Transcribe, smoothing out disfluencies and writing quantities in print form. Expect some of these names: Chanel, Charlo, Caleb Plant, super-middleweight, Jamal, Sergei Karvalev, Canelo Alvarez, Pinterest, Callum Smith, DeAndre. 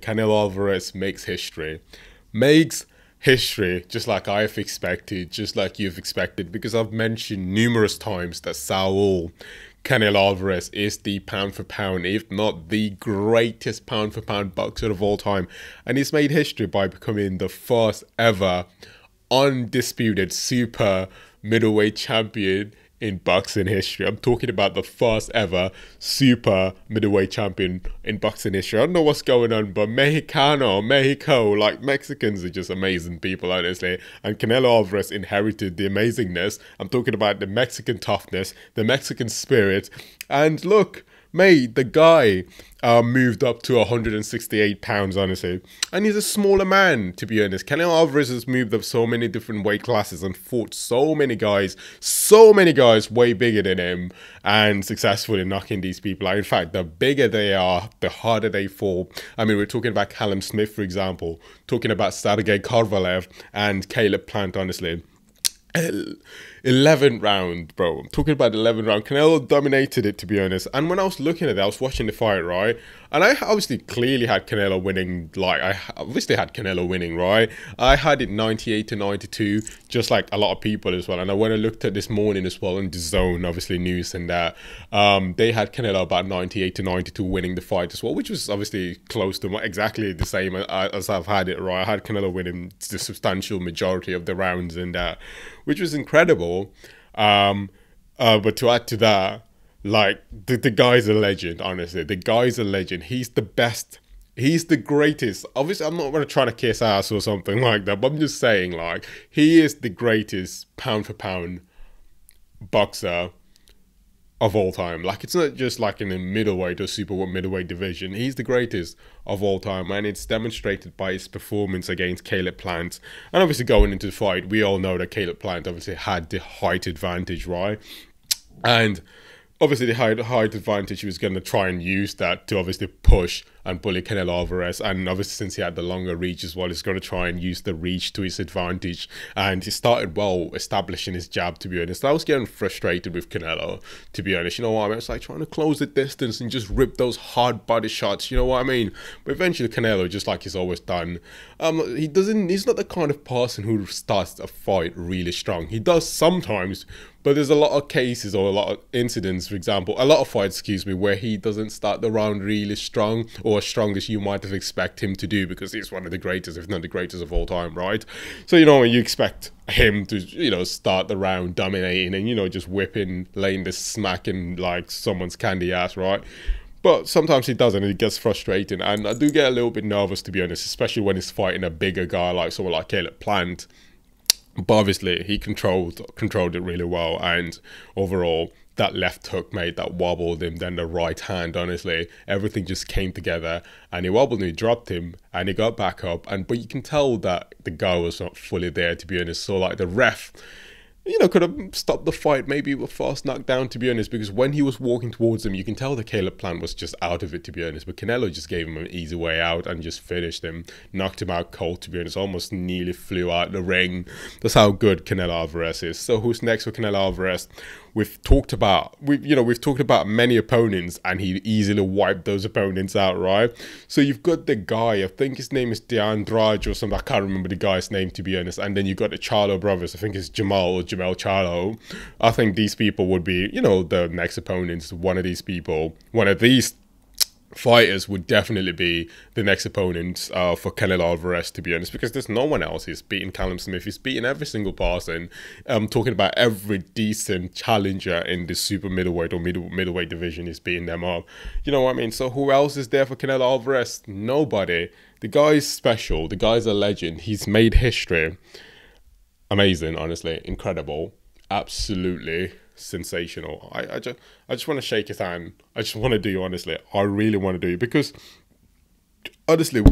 Canelo Alvarez makes history. Makes history, just like I've expected, just like you've expected, because I've mentioned numerous times that Saul Canelo Alvarez is the pound for pound, if not the greatest pound for pound boxer of all time. And he's made history by becoming the first ever undisputed super middleweight champion in boxing history. I'm talking about the first ever super middleweight champion in boxing history. I don't know what's going on, but Mexico, like, Mexicans are just amazing people, honestly. And Canelo Alvarez inherited the amazingness. I'm talking about the Mexican toughness, the Mexican spirit. And look, mate, the guy moved up to 168 pounds, honestly. And he's a smaller man, to be honest. Canelo Alvarez has moved up so many different weight classes and fought so many guys way bigger than him, and successful in knocking these people out. In fact, the bigger they are, the harder they fall. I mean, we're talking about Callum Smith, for example, talking about Sergei Karvalev and Caleb Plant, honestly. 11th round, bro. I'm talking about 11th round. Canelo dominated it, to be honest. And when I was looking at that, I was watching the fight, right? And I obviously clearly had Canelo winning. Like, I obviously had Canelo winning, right? I had it 98-92, just like a lot of people as well. And when I looked at this morning as well, in the zone, obviously news and that, they had Canelo about 98-92 winning the fight as well, which was obviously close to exactly the same as I've had it, right? I had Canelo winning the substantial majority of the rounds and that, which was incredible. But to add to that, like, the guy's a legend, honestly. The guy's a legend. He's the best. He's the greatest. Obviously, I'm not going to try to kiss ass or something like that, but I'm just saying, like, he is the greatest pound-for-pound boxer of all time. Like, it's not just like in the middleweight or super middleweight division. He's the greatest of all time, and it's demonstrated by his performance against Caleb Plant. And obviously, going into the fight, we all know that Caleb Plant obviously had the height advantage, right? And obviously, the height advantage, he was going to try and use that to obviously push and bully Canelo Alvarez. And obviously, since he had the longer reach as well, he's going to try and use the reach to his advantage. And he started well establishing his jab, to be honest. I was getting frustrated with Canelo, to be honest. You know what I mean? It's like trying to close the distance and just rip those hard body shots. You know what I mean? But eventually, Canelo, just like he's always done, he's not the kind of person who starts a fight really strong. He does sometimes, but there's a lot of cases or a lot of incidents, for example, a lot of fights, excuse me, where he doesn't start the round really strong, or as strong as you might have expected him to do, because he's one of the greatest, if not the greatest of all time, right? So, you know, you expect him to, you know, start the round dominating and, you know, just whipping, laying the smack in like someone's candy ass, right? But sometimes he doesn't, and it gets frustrating. And I do get a little bit nervous, to be honest, especially when he's fighting a bigger guy like someone like Caleb Plant. But obviously, he controlled it really well, and overall, that left hook, mate, that wobbled him, then the right hand, honestly, everything just came together, and he wobbled him, he dropped him, and he got back up, but you can tell that the guy was not fully there, to be honest. So, like, the ref, you know, could have stopped the fight maybe with a fast knockdown, to be honest, because when he was walking towards him, you can tell that Caleb Plant was just out of it, to be honest, but Canelo just gave him an easy way out and just finished him, knocked him out cold, to be honest, almost nearly flew out the ring. That's how good Canelo Alvarez is. So who's next for Canelo Alvarez? We've talked about many opponents, and he easily wiped those opponents out, right? So you've got the guy, I think his name is DeAndre or something, I can't remember the guy's name, to be honest, and then you've got the Charlo brothers, I think it's Jamal or Jamal Charlo. I think these people would be, you know, the next opponents. One of these fighters would definitely be the next opponent for Canelo Alvarez, to be honest, because there's no one else. He's beaten Callum Smith, he's beaten every single person. I'm talking about every decent challenger in the super middleweight or middleweight division. He's beating them up. You know what I mean? So who else is there for Canelo Alvarez? Nobody. The guy's special. The guy's a legend. He's made history. Amazing, honestly. Incredible. Absolutely sensational. I just want to shake his hand. I just want to do, honestly. I really want to do, because honestly,